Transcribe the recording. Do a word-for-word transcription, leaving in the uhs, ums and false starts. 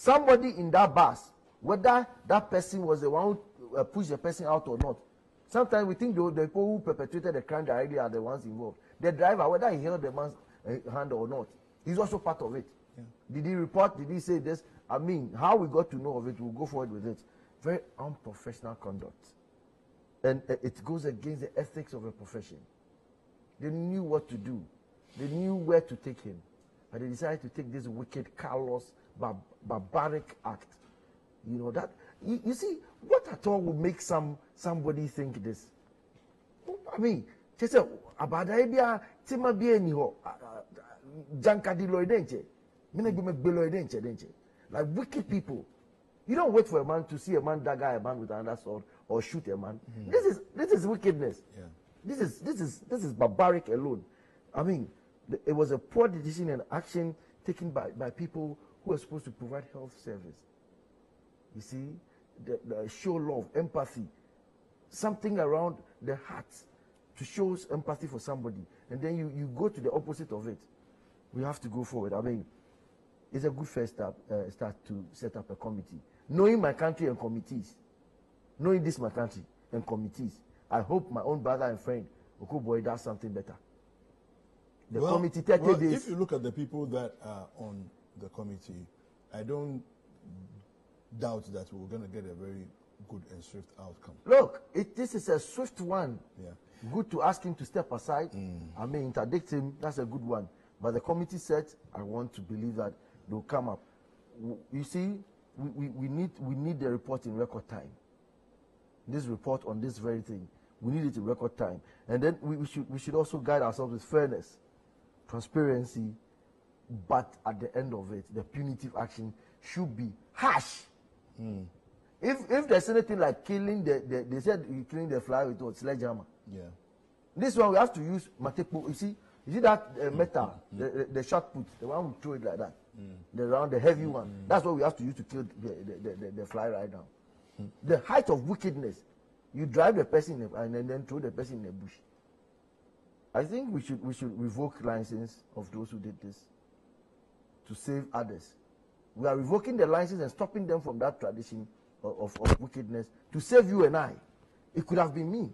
Somebody in that bus, whether that person was the one who uh, pushed the person out or not, sometimes we think the, the people who perpetrated the crime directly are the ones involved. The driver, whether he held the man's uh, hand or not, he's also part of it. Yeah. Did he report? Did he say this? I mean, how we got to know of it, we'll go forward with it. Very unprofessional conduct. And uh, it goes against the ethics of a profession. They knew what to do. They knew where to take him. But they decided to take this wicked, callous, bar barbaric act. You know, that, you, you see, what at all would make some somebody think this? I mean, she said, Abadaibia, Tima Bieniho, Jankadi Loidenche, Minegum Beloidenche, Denche. Like wicked people. You don't wait for a man to see a man dagger a man with another sword or shoot a man. Mm-hmm. This is this is wickedness. Yeah. This is this is this is barbaric alone. I mean, th it was a poor decision and action taken by, by people who are supposed to provide health service. You see, the, the show love, empathy, something around the heart to show empathy for somebody, and then you, you go to the opposite of it. We have to go forward. I mean, it's a good first step, uh, start to set up a committee. Knowing my country and committees, knowing this my country and committees, I hope my own brother and friend, Okuboy, does something better. The well, committee thirty well, days. If you look at the people that are on the committee, I don't doubt that we're going to get a very good and swift outcome. Look, it, this is a swift one. Yeah. Good to ask him to step aside. Mm. I may interdict him. That's a good one. But the committee said, I want to believe that they'll come up. W you see, we, we, we, need, we need the report in record time. This report on this very thing. We need it in record time. And then we, we, should, we should also guide ourselves with fairness, transparency, but at the end of it, the punitive action should be harsh. Mm. If, if there's anything like killing, the, the, they said you're killing the fly with a sledgehammer. Yeah. This one we have to use matepo. You see, you see that uh, metal, mm. the, the, the shot put, the one we throw it like that, mm. the round, the heavy mm. one. That's what we have to use to kill the, the, the, the fly right now. Mm. The height of wickedness. You drive the person in the, and then throw the person in the bush. I think we should we should revoke license of those who did this to save others. We are revoking the license and stopping them from that tradition of, of, of wickedness to save you and I. It could have been me.